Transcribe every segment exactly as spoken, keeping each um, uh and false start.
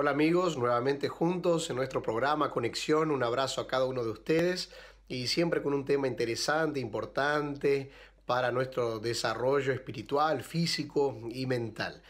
Hola amigos, nuevamente juntos en nuestro programa Conexión. Un abrazo a cada uno de ustedes y siempre con un tema interesante, importante para nuestro desarrollo espiritual, físico y mental.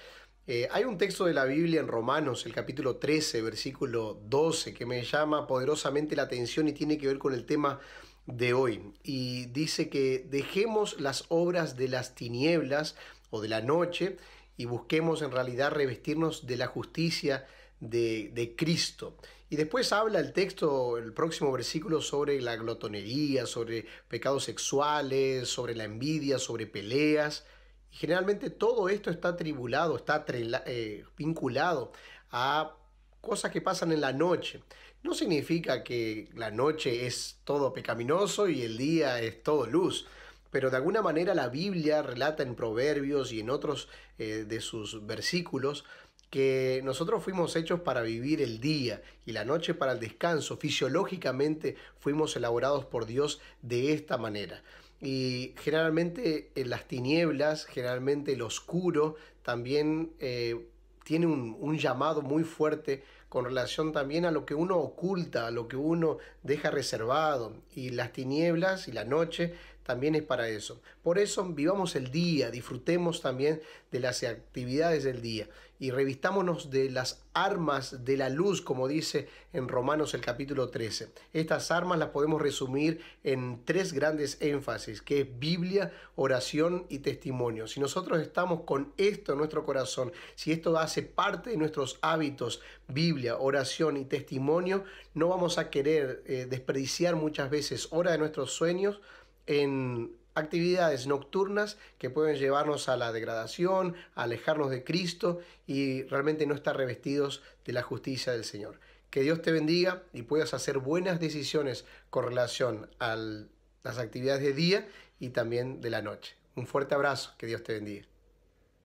Eh, hay un texto de la Biblia en Romanos, el capítulo trece, versículo doce, que me llama poderosamente la atención y tiene que ver con el tema de hoy. Y dice que dejemos las obras de las tinieblas o de la noche y busquemos en realidad revestirnos de la justicia De, de Cristo. Y después habla el texto, el próximo versículo, sobre la glotonería, sobre pecados sexuales, sobre la envidia, sobre peleas. Y generalmente todo esto está atribulado, está eh, vinculado a cosas que pasan en la noche. No significa que la noche es todo pecaminoso y el día es todo luz. Pero de alguna manera la Biblia relata en Proverbios y en otros eh, de sus versículos que nosotros fuimos hechos para vivir el día y la noche para el descanso. Fisiológicamente fuimos elaborados por Dios de esta manera. Y generalmente en las tinieblas, generalmente el oscuro, también eh, tiene un, un llamado muy fuerte con relación también a lo que uno oculta, a lo que uno deja reservado. Y las tinieblas y la noche también es para eso. Por eso vivamos el día, disfrutemos también de las actividades del día y revistámonos de las armas de la luz, como dice en Romanos el capítulo trece. Estas armas las podemos resumir en tres grandes énfasis, que es Biblia, oración y testimonio. Si nosotros estamos con esto en nuestro corazón, si esto hace parte de nuestros hábitos, Biblia, oración y testimonio, no vamos a querer eh, desperdiciar muchas veces hora de nuestros sueños en actividades nocturnas que pueden llevarnos a la degradación, a alejarnos de Cristo y realmente no estar revestidos de la justicia del Señor. Que Dios te bendiga y puedas hacer buenas decisiones con relación a las actividades de día y también de la noche. Un fuerte abrazo, que Dios te bendiga.